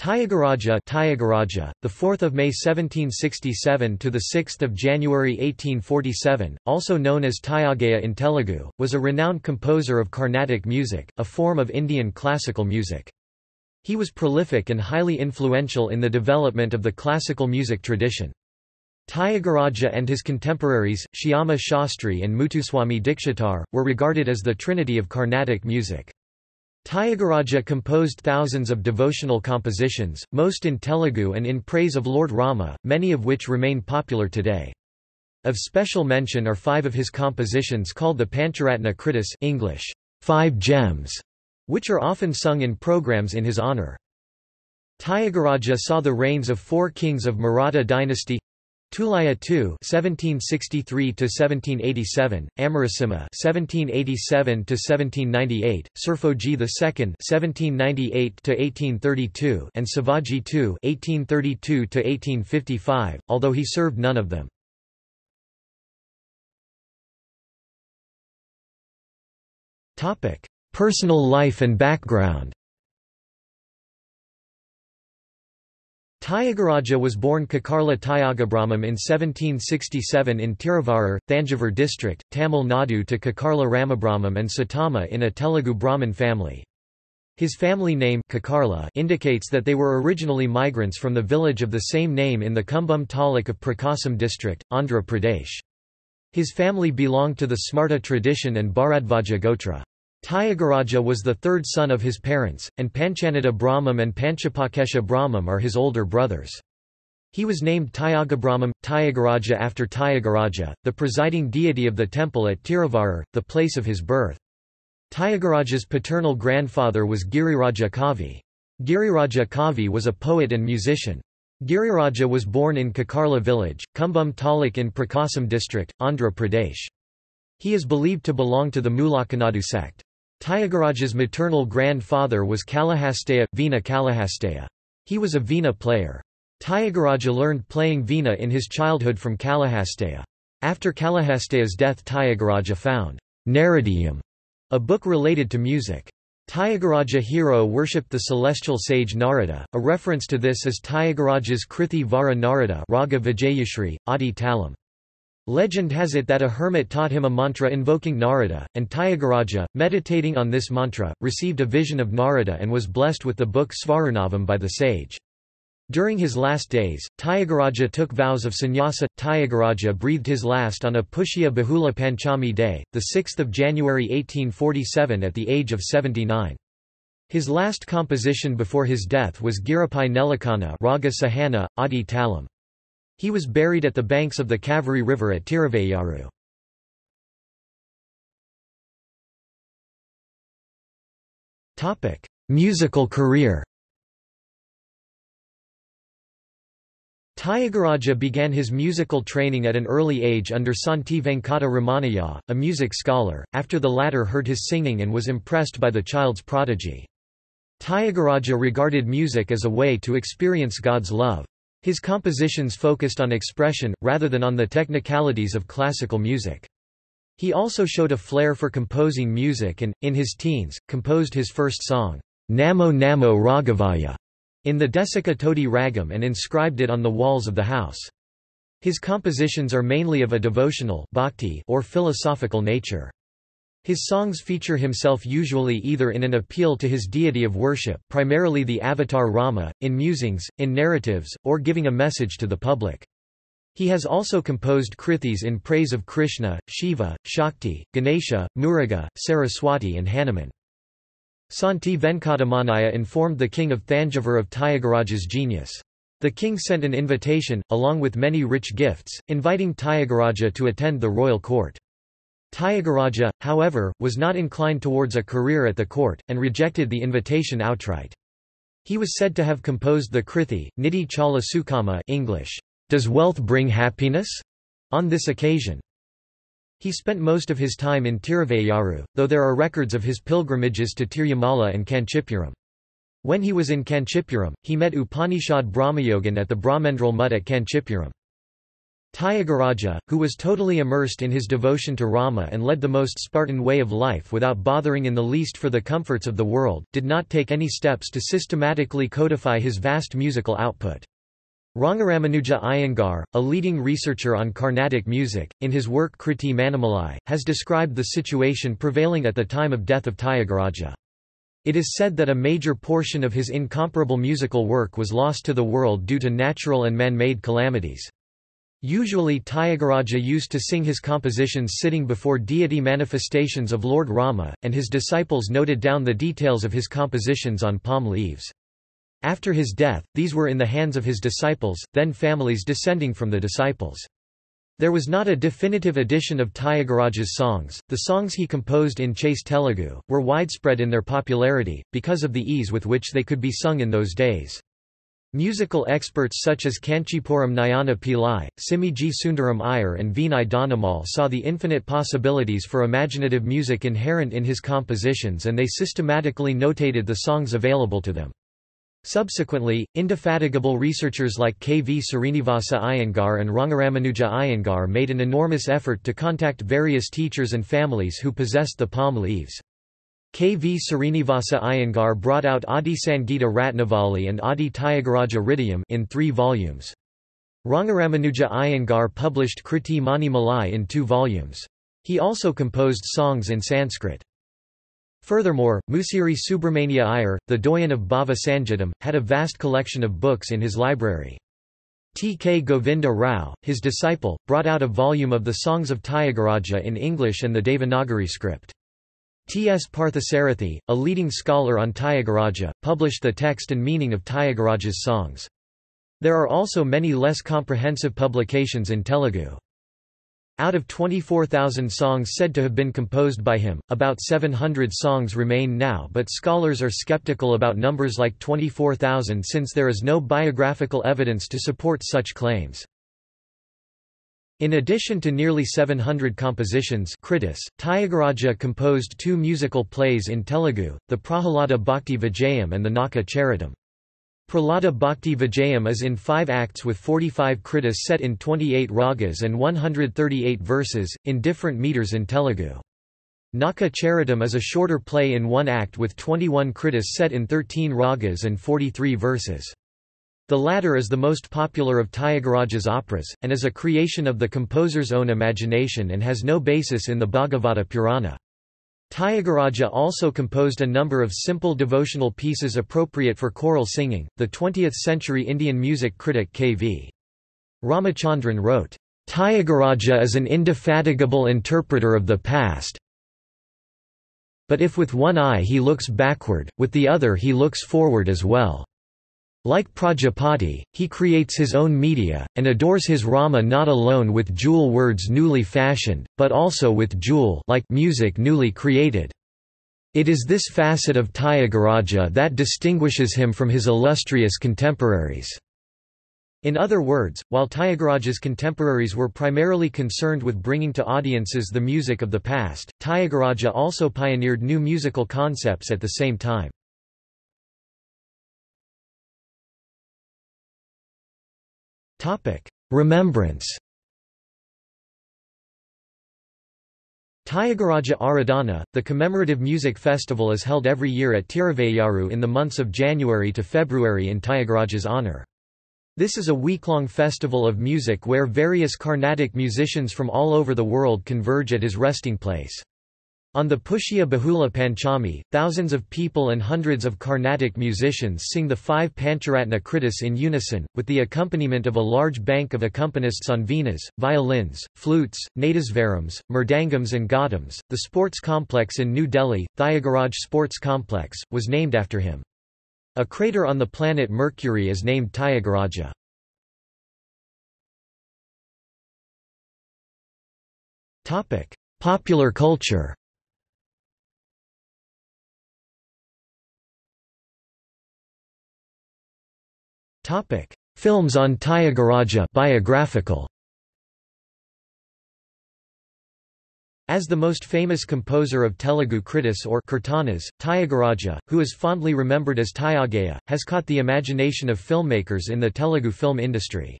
Tyagaraja, the 4th of May 1767 to the 6th of January 1847, also known as Tyagaya in Telugu, was a renowned composer of Carnatic music, a form of Indian classical music. He was prolific and highly influential in the development of the classical music tradition. Tyagaraja and his contemporaries, Shyama Shastri and Muthuswami Dikshitar, were regarded as the trinity of Carnatic music. Tyagaraja composed thousands of devotional compositions, most in Telugu and in praise of Lord Rama, many of which remain popular today. Of special mention are five of his compositions called the Pancharatna Kritis, English, 5 gems, which are often sung in programs in his honor. Tyagaraja saw the reigns of 4 kings of Maratha dynasty: Tulaya II (1763–1787), Amarasimha (1787–1798), Sarfaji II (1798–1832), and Sivaji II (1832–1855), although he served none of them. Topic: Personal life and background. Tyagaraja was born Kakarla Tyagabramam in 1767 in Tiruvarur, Thanjavur district, Tamil Nadu to Kakarla Ramabramam and Satama in a Telugu Brahmin family. His family name Kakarla indicates that they were originally migrants from the village of the same name in the Kumbum taluk of Prakasam district, Andhra Pradesh. His family belonged to the Smarta tradition and Bharadvaja Gotra. Tyagaraja was the third son of his parents, and Panchanada Brahmam and Panchapakesha Brahmam are his older brothers. He was named Tyagabramam, Tyagaraja after Tyagaraja, the presiding deity of the temple at Tiruvarur, the place of his birth. Tyagaraja's paternal grandfather was Giriraja Kavi. Giriraja Kavi was a poet and musician. Giriraja was born in Kakarla village, Kumbum taluk in Prakasam district, Andhra Pradesh. He is believed to belong to the Mulakanadu sect. Tyagaraja's maternal grandfather was Kalahasteya, Veena Kalahasteya. He was a veena player. Tyagaraja learned playing veena in his childhood from Kalahasteya. After Kalahasteya's death, Tyagaraja found Naradium, a book related to music. Tyagaraja Hero worshipped the celestial sage Narada. A reference to this is Tyagaraja's Krithi Vara Narada Raga Vijayashri, Adi Talam. Legend has it that a hermit taught him a mantra invoking Narada, and Tyagaraja, meditating on this mantra, received a vision of Narada and was blessed with the book Svarunavam by the sage. During his last days, Tyagaraja took vows of sannyasa. Tyagaraja breathed his last on a Pushya Bahula Panchami day, 6 January 1847 at the age of 79. His last composition before his death was Girapai Nelakana Raga Sahana, Adi Talam. He was buried at the banks of the Kaveri River at Tiruvayaru. Musical career. Tyagaraja began his musical training at an early age under Santi Venkata Ramanayya, a music scholar, after the latter heard his singing and was impressed by the child's prodigy. Tyagaraja regarded music as a way to experience God's love. His compositions focused on expression, rather than on the technicalities of classical music. He also showed a flair for composing music and, in his teens, composed his first song, Namo Namo Raghavaya, in the Desika Todi Ragam and inscribed it on the walls of the house. His compositions are mainly of a devotional bhakti or philosophical nature. His songs feature himself usually either in an appeal to his deity of worship, primarily the avatar Rama, in musings, in narratives, or giving a message to the public. He has also composed krithis in praise of Krishna, Shiva, Shakti, Ganesha, Muruga, Saraswati and Hanuman. Santi Venkatamanayya informed the king of Thanjavur of Tyagaraja's genius. The king sent an invitation, along with many rich gifts, inviting Tyagaraja to attend the royal court. Tyagaraja, however, was not inclined towards a career at the court, and rejected the invitation outright. He was said to have composed the krithi, Nidhi Chala Sukhama English, Does Wealth Bring Happiness? On this occasion. He spent most of his time in Tiruvayaru, though there are records of his pilgrimages to Tirumala and Kanchipuram. When he was in Kanchipuram, he met Upanishad Brahmayogan at the Brahmendral Mutt at Kanchipuram. Tyagaraja, who was totally immersed in his devotion to Rama and led the most Spartan way of life without bothering in the least for the comforts of the world, did not take any steps to systematically codify his vast musical output. Rangaramanuja Iyengar, a leading researcher on Carnatic music, in his work Kriti Manamalai, has described the situation prevailing at the time of death of Tyagaraja. It is said that a major portion of his incomparable musical work was lost to the world due to natural and man-made calamities. Usually Tyagaraja used to sing his compositions sitting before deity manifestations of Lord Rama, and his disciples noted down the details of his compositions on palm leaves. After his death, these were in the hands of his disciples, then families descending from the disciples. There was not a definitive edition of Tyagaraja's songs. The songs he composed in chaste Telugu were widespread in their popularity, because of the ease with which they could be sung in those days. Musical experts such as Kanchipuram Nayana Pillai, Simiji Sundaram Iyer, and Vinay Donemal saw the infinite possibilities for imaginative music inherent in his compositions, and they systematically notated the songs available to them. Subsequently, indefatigable researchers like K. V. Srinivasa Iyengar and Rangaramanuja Iyengar made an enormous effort to contact various teachers and families who possessed the palm leaves. K. V. Srinivasa Iyengar brought out Adi Sangeeta Ratnavali and Adi Tyagaraja Ridiyam in 3 volumes. Rangaramanuja Iyengar published Kriti Manimalai in 2 volumes. He also composed songs in Sanskrit. Furthermore, Musiri Subramania Iyer, the doyen of Bhava Sangeetam, had a vast collection of books in his library. T. K. Govinda Rao, his disciple, brought out a volume of the songs of Tyagaraja in English and the Devanagari script. T. S. Parthasarathy, a leading scholar on Tyagaraja, published the text and meaning of Tyagaraja's songs. There are also many less comprehensive publications in Telugu. Out of 24,000 songs said to have been composed by him, about 700 songs remain now, but scholars are skeptical about numbers like 24,000 since there is no biographical evidence to support such claims. In addition to nearly 700 compositions, Tyagaraja composed 2 musical plays in Telugu, the Prahalada Bhakti Vijayam and the Naka Charitam. Prahlada Bhakti Vijayam is in 5 acts with 45 kritis set in 28 ragas and 138 verses, in different meters in Telugu. Naka Charitam is a shorter play in 1 act with 21 kritis set in 13 ragas and 43 verses. The latter is the most popular of Tyagaraja's operas, and is a creation of the composer's own imagination and has no basis in the Bhagavata Purana. Tyagaraja also composed a number of simple devotional pieces appropriate for choral singing. The 20th-century Indian music critic K. V. Ramachandran wrote, "Tyagaraja is an indefatigable interpreter of the past, but if with one eye he looks backward, with the other he looks forward as well. Like Prajapati, he creates his own media, and adores his Rama not alone with jewel words newly fashioned, but also with jewel like music newly created. It is this facet of Tyagaraja that distinguishes him from his illustrious contemporaries." In other words, while Tyagaraja's contemporaries were primarily concerned with bringing to audiences the music of the past, Tyagaraja also pioneered new musical concepts at the same time. Remembrance. Tyagaraja Aradhana, the commemorative music festival, is held every year at Tiruvayaru in the months of January to February in Tyagaraja's honor. This is a week-long festival of music where various Carnatic musicians from all over the world converge at his resting place. On the Pushya Bahula Panchami, thousands of people and hundreds of Carnatic musicians sing the 5 Pancharatna kritis in unison, with the accompaniment of a large bank of accompanists on veenas, violins, flutes, nadasvarams, mridangams, and gadams. The sports complex in New Delhi, Tyagaraj Sports Complex, was named after him. A crater on the planet Mercury is named Tyagaraja. Popular culture. Films on Tyagaraja biographical. As the most famous composer of Telugu kritis or kirtanas, Tyagaraja, who is fondly remembered as Tyagaya, has caught the imagination of filmmakers in the Telugu film industry.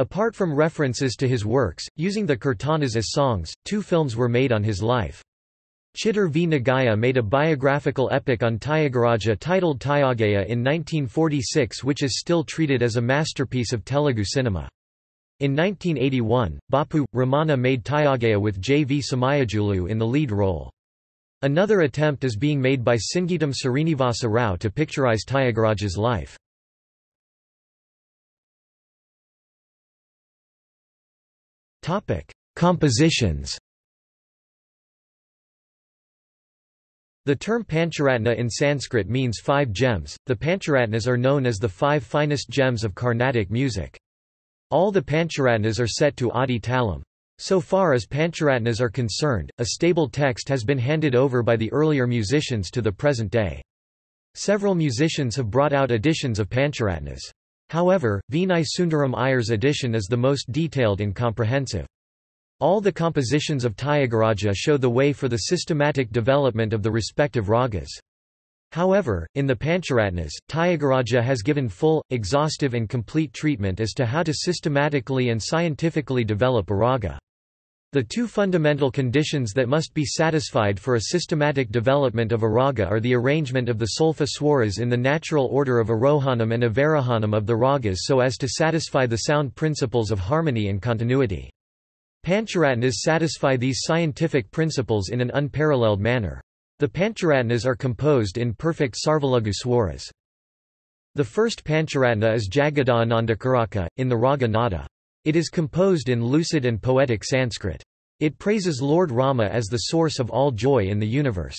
Apart from references to his works, using the kirtanas as songs, two films were made on his life. Chittor V. Nagaya made a biographical epic on Tyagaraja titled Tyagaya in 1946, which is still treated as a masterpiece of Telugu cinema. In 1981, Bapu, Ramana made Tyagaya with J. V. Samayajulu in the lead role. Another attempt is being made by Singeetam Srinivasa Rao to picturize Tyagaraja's life. Compositions. The term Pancharatna in Sanskrit means five gems. The Pancharatnas are known as the five finest gems of Carnatic music. All the Pancharatnas are set to Adi Talam. So far as Pancharatnas are concerned, a stable text has been handed over by the earlier musicians to the present day. Several musicians have brought out editions of Pancharatnas. However, Vinay Sundaram Iyer's edition is the most detailed and comprehensive. All the compositions of Tyagaraja show the way for the systematic development of the respective ragas. However, in the Pancharatnas, Tyagaraja has given full, exhaustive and complete treatment as to how to systematically and scientifically develop a raga. The two fundamental conditions that must be satisfied for a systematic development of a raga are the arrangement of the solfa swaras in the natural order of Arohanam and Avarahanam of the ragas so as to satisfy the sound principles of harmony and continuity. Pancharatnas satisfy these scientific principles in an unparalleled manner. The Pancharatnas are composed in perfect Sarvalagu swaras. The first Pancharatna is Jagadaanandakaraka, in the Raga Nada. It is composed in lucid and poetic Sanskrit. It praises Lord Rama as the source of all joy in the universe.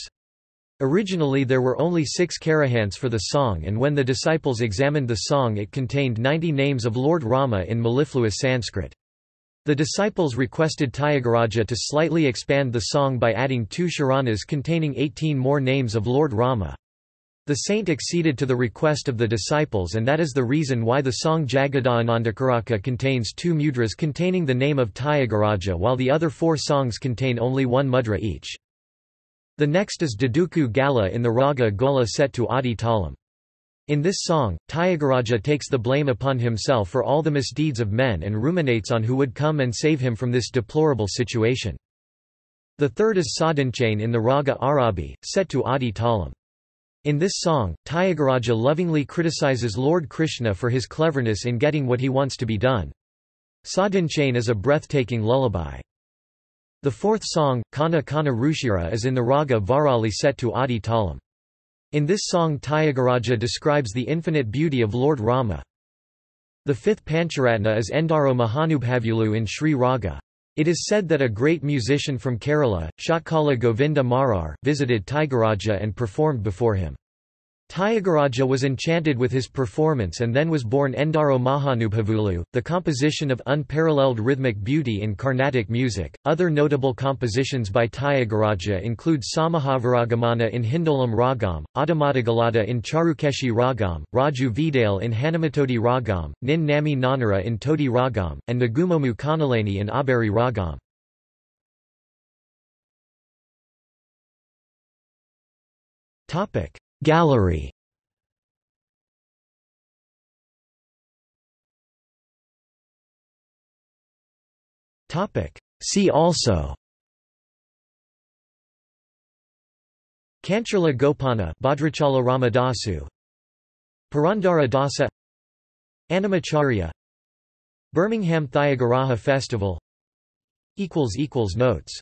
Originally there were only 6 karahants for the song, and when the disciples examined the song it contained 90 names of Lord Rama in mellifluous Sanskrit. The disciples requested Tyagaraja to slightly expand the song by adding 2 sharanas containing 18 more names of Lord Rama. The saint acceded to the request of the disciples, and that is the reason why the song Jagadaanandakaraka contains 2 mudras containing the name of Tyagaraja, while the other 4 songs contain only 1 mudra each. The next is Daduku Gala in the Raga Gola set to Adi Talam. In this song, Tyagaraja takes the blame upon himself for all the misdeeds of men and ruminates on who would come and save him from this deplorable situation. The third is Sadhanchain in the Raga Arabi, set to Adi Talam. In this song, Tyagaraja lovingly criticizes Lord Krishna for his cleverness in getting what he wants to be done. Sadhanchain is a breathtaking lullaby. The fourth song, Kana Kana Rushira, is in the Raga Varali set to Adi Talam. In this song Tyagaraja describes the infinite beauty of Lord Rama. The fifth Pancharatna is Endaro Mahanubhavulu in Sri Raga. It is said that a great musician from Kerala, Shatkala Govinda Marar, visited Tyagaraja and performed before him. Tyagaraja was enchanted with his performance and then was born Endaro Mahanubhavulu, the composition of unparalleled rhythmic beauty in Carnatic music. Other notable compositions by Tyagaraja include Samahavaragamana in Hindolam Ragam, Adamadagalada in Charukeshi Ragam, Raju Vidal in Hanumatodi Ragam, Nin Nami Nanara in Todi Ragam, and Nagumomu Kanalani in Abari Ragam. Gallery. See also Kancherla Gopana, Bhadrachala Ramadasu, Purandara Dasa, Annamacharya, Birmingham Thyagaraja Festival. Notes